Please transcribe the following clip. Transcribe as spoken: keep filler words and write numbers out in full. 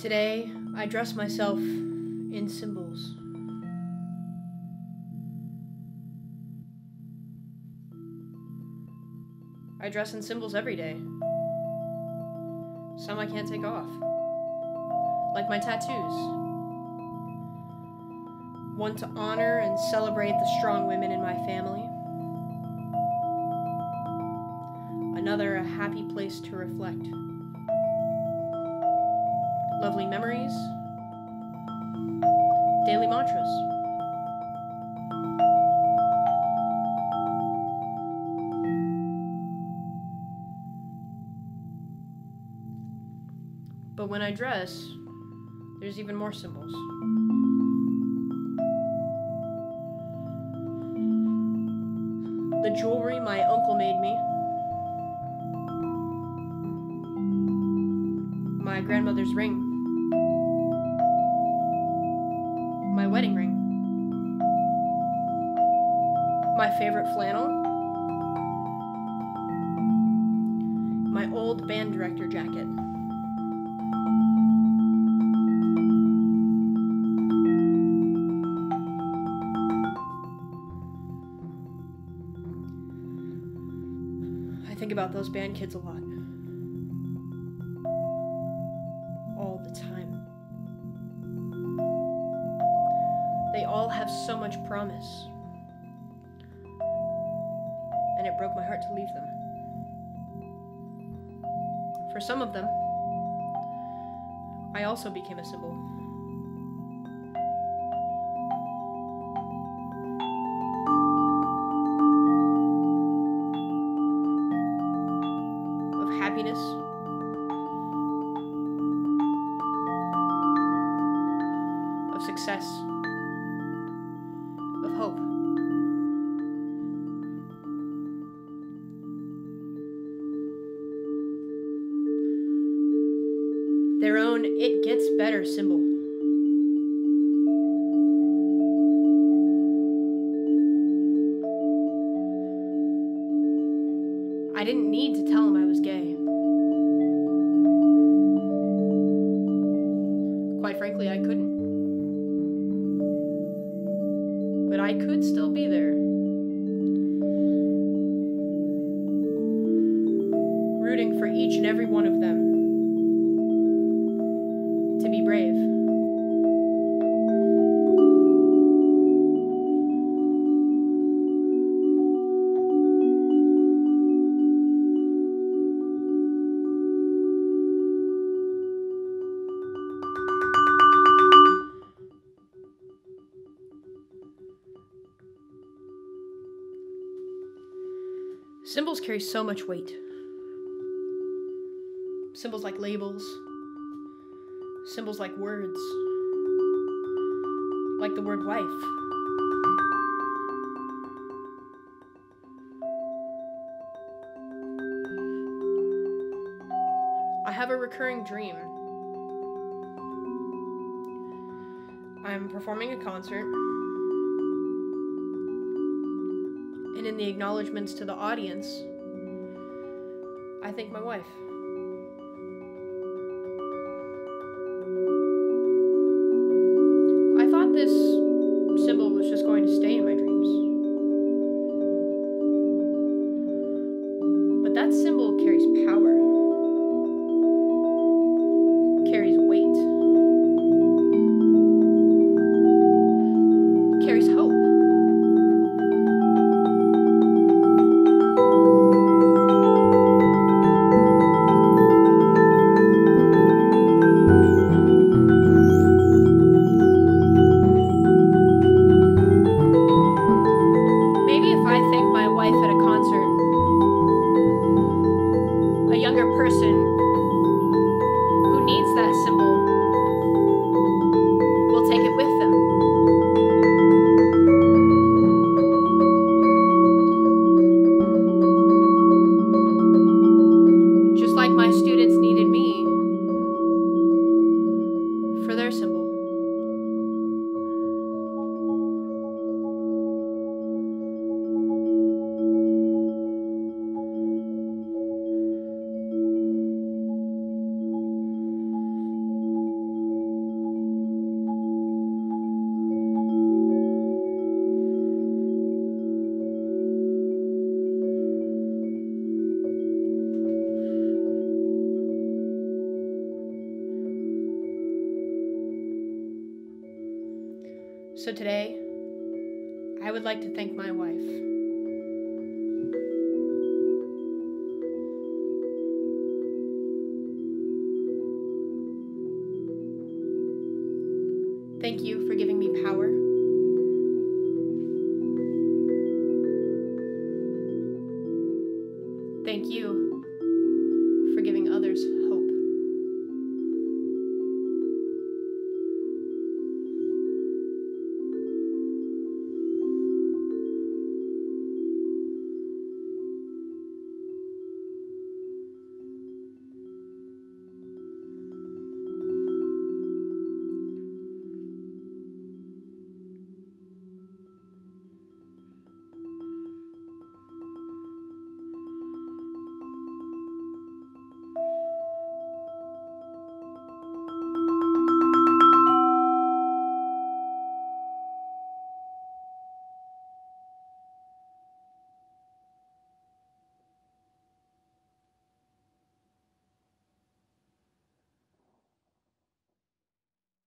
Today, I dress myself in symbols. I dress in symbols every day. Some I can't take off. Like my tattoos. One to honor and celebrate the strong women in my family. Another, a happy place to reflect. Lovely memories. Daily mantras. But when I dress, there's even more symbols. The jewelry my uncle made me, my grandmother's ring, my wedding ring, my favorite flannel, my old band director jacket, about those band kids a lot. All the time. They all have so much promise. And it broke my heart to leave them. For some of them, I also became a symbol. Of success, of hope. Their own "it gets better" symbol. I didn't need to tell him I was gay. Quite frankly, I couldn't. But I could still be there. Rooting for each and every one of them. To be brave. Symbols carry so much weight. Symbols like labels, symbols like words, like the word wife. I have a recurring dream. I'm performing a concert. And in the acknowledgments to the audience, I thank my wife. I thought this symbol was just going to stay in my dreams. But that symbol carries power, carries weight, carries hope. So today, I would like to thank my wife. Thank you for giving me power.